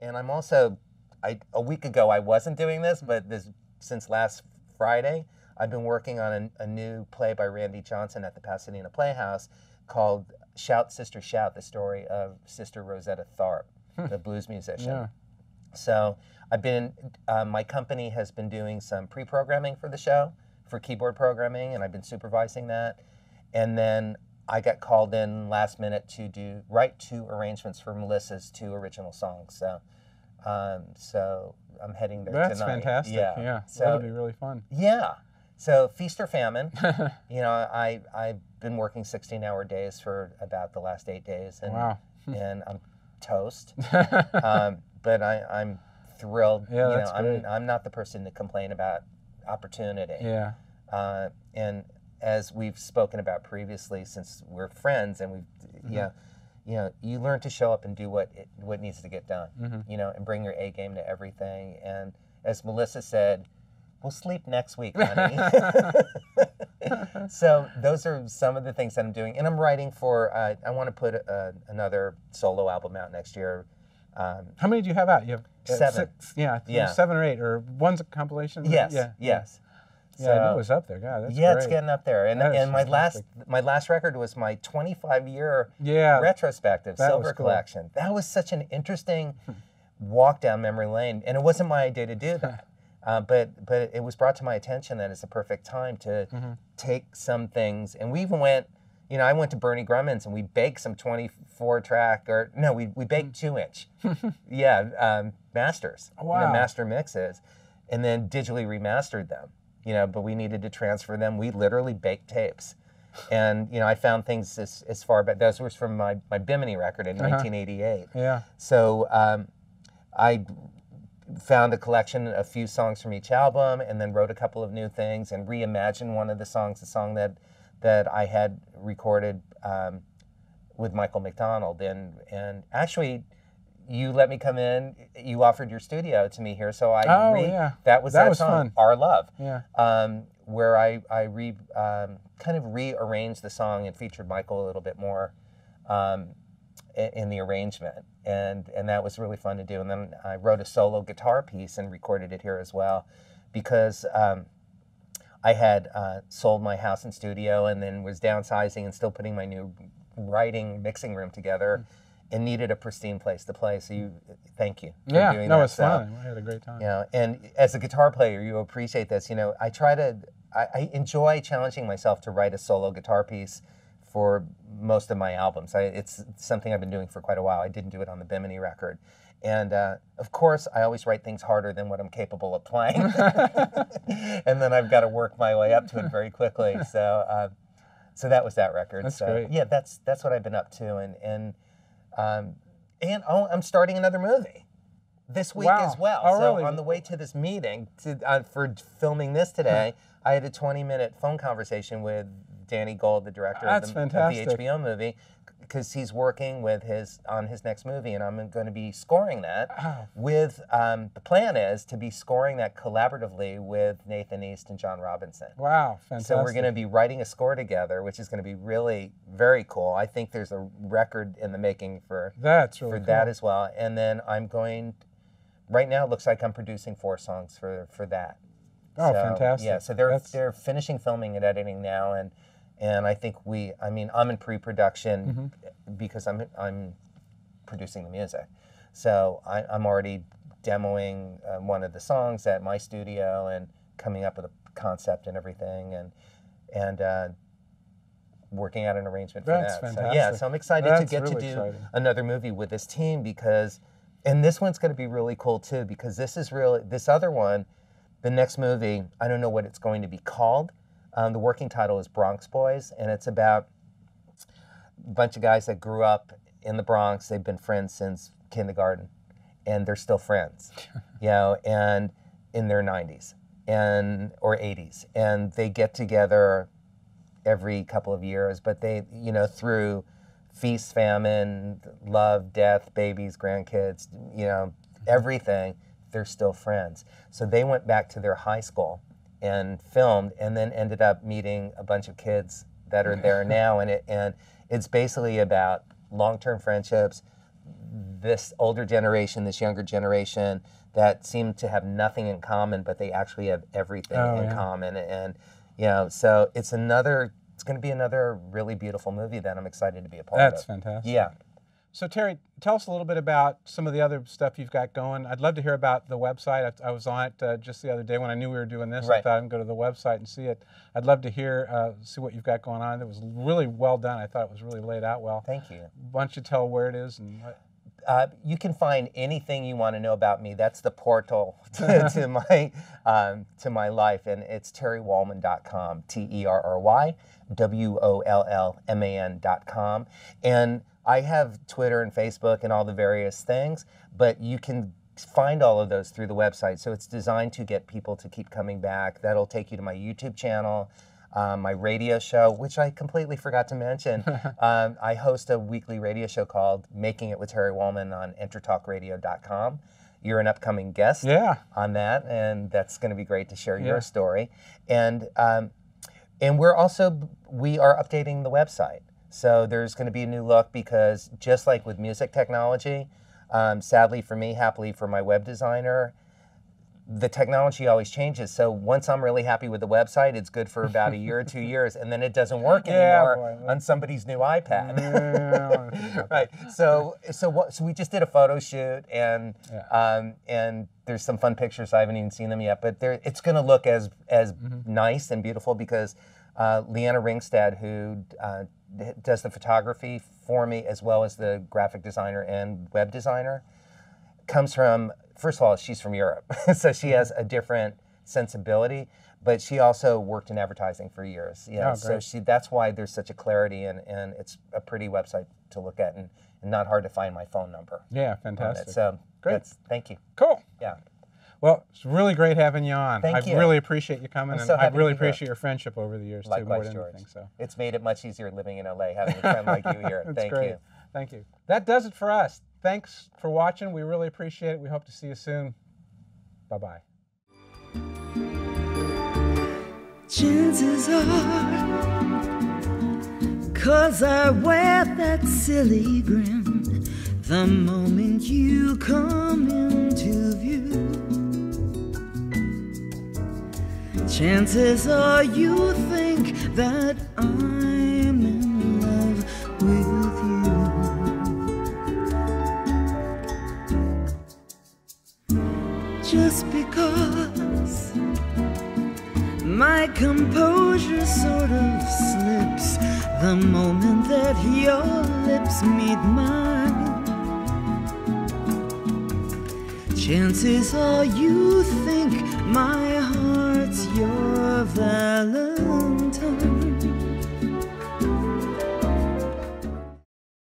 And I'm also, a week ago I wasn't doing this, but this since last Friday, I've been working on a new play by Randy Johnson at the Pasadena Playhouse called Shout, Sister, Shout, the story of Sister Rosetta Tharpe, the blues musician. Yeah. So I've been, my company has been doing some pre-programming for the show, for keyboard programming, and I've been supervising that. And then I got called in last minute to write two arrangements for Melissa's two original songs. So, so I'm heading there tonight. That's fantastic. Yeah, yeah. So, that'll be really fun. Yeah. So feast or famine. You know, I've been working 16-hour days for about the last 8 days, and wow. And I'm toast. But I'm thrilled. Yeah, that's great. I'm not the person to complain about opportunity. Yeah. And as we've spoken about previously, since we're friends, and we've, mm-hmm. yeah, you know, you learn to show up and do what needs to get done. Mm-hmm. You know, and bring your A game to everything. And as Melissa said, we'll sleep next week, honey. So those are some of the things that I'm doing. And I'm writing for, I want to put another solo album out next year. How many do you have out? You have 7. 6, yeah, yeah. 7 or 8, or one's a compilation? Yes, yeah. Yes. Yeah, so, I know it was up there. God, that's great. It's getting up there. And my last record was my 25-year retrospective, Silver Collection. Cool. That was such an interesting walk down memory lane. And it wasn't my idea to do that. But it was brought to my attention that it's a perfect time to mm-hmm. take some things. And we even went, you know, I went to Bernie Grumman's and we baked some 24-track, or no, we baked 2-inch, yeah, masters, wow. You know, master mixes, and then digitally remastered them. You know, but we needed to transfer them. We literally baked tapes, and you know, I found things as far back. Those were from my Bimini record in 1988. Yeah. So I found a collection of few songs from each album, and then wrote a couple of new things and reimagined one of the songs, a song that I had recorded with Michael McDonald. And actually, you let me come in, you offered your studio to me here, so I that was song, fun. Our Love, yeah. Where I kind of rearranged the song and featured Michael a little bit more in the arrangement. And that was really fun to do. And then I wrote a solo guitar piece and recorded it here as well, because I had sold my house and studio, and then was downsizing and still putting my new writing mixing room together, and needed a pristine place to play. So thank you for doing that. Yeah, no, it's fun. I had a great time. Yeah, you know, and as a guitar player, you appreciate this. You know, I enjoy challenging myself to write a solo guitar piece for most of my albums. It's something I've been doing for quite a while. I didn't do it on the Bimini record. And of course, I always write things harder than what I'm capable of playing. And then I've got to work my way up to it very quickly. So so that was that record. That's great. Yeah, that's what I've been up to. And I'm starting another movie this week as well. Oh, so really? On the way to this meeting, for filming this today, I had a 20-minute phone conversation with Danny Gold, the director of the HBO movie, because he's working on his next movie, and I'm going to be scoring that. The plan is to be scoring that collaboratively with Nathan East and John Robinson. Wow, fantastic! So we're going to be writing a score together, which is going to be really very cool. I think there's a record in the making for that as well. And then I'm going. Right now, it looks like I'm producing 4 songs for that. Oh, so, fantastic! Yeah, so they're finishing filming and editing now, and I think I'm in pre-production because I'm producing the music, so I'm already demoing one of the songs at my studio and coming up with a concept and everything, and working out an arrangement for that. That's fantastic. So, yeah, so I'm excited to do another movie with this team, and this one's going to be really cool too, because this other one. The next movie, I don't know what it's going to be called. The working title is Bronx Boys, and it's about a bunch of guys that grew up in the Bronx. They've been friends since kindergarten, and they're still friends, you know, and in their 90s or 80s. And they get together every couple of years, but they, you know, through feast, famine, love, death, babies, grandkids, you know, everything, they're still friends. So they went back to their high school and filmed, and then ended up meeting a bunch of kids that are there now. And it's basically about long-term friendships, this older generation, this younger generation that seem to have nothing in common, but they actually have everything in common. And, you know, so it's another, it's going to be another really beautiful movie that I'm excited to be a part of. That's fantastic. Yeah. So Terry, tell us a little bit about some of the other stuff you've got going. I'd love to hear about the website. I was on it just the other day when I knew we were doing this. Right. I thought I'd go to the website and see it. I'd love to hear, see what you've got going on. It was really well done. I thought it was really laid out well. Thank you. Why don't you tell where it is and what... you can find anything you want to know about me. That's the portal to my life, and it's terrywollman.com, terrywollman.com. And I have Twitter and Facebook and all the various things, but you can find all of those through the website. So it's designed to get people to keep coming back. That'll take you to my YouTube channel. My radio show, which I completely forgot to mention. I host a weekly radio show called Making It with Terry Wollman on entertalkradio.com. You're an upcoming guest on that, and that's going to be great to share your story. And we're also, we are updating the website. So there's going to be a new look because just like with music technology, sadly for me, happily for my web designer, the technology always changes. So once I'm really happy with the website, it's good for about a year or 2 years, and then it doesn't work anymore on somebody's new iPad. Right. So we just did a photo shoot, and there's some fun pictures. I haven't even seen them yet, but it's going to look as nice and beautiful because Lena Ringstad, who does the photography for me as well as the graphic designer and web designer, comes from. First of all, she's from Europe, so she has a different sensibility, but she also worked in advertising for years. Yeah, so that's why there's such a clarity, and it's a pretty website to look at, and not hard to find my phone number. Yeah, fantastic. So great. Thank you. Cool. Yeah. Well, it's really great having you on. Thank you. I really appreciate you coming, and I really appreciate your friendship over the years, too. Likewise, George. It's made it much easier living in LA, having a friend like you here. Thank you. Thank you. That does it for us. Thanks for watching. We really appreciate it. We hope to see you soon. Bye-bye. Chances are, 'cause I wear that silly grin, the moment you come into view. Chances are you think that I'm in love with you. Just because my composure sort of slips the moment that your lips meet mine. Chances are you think my heart's yours.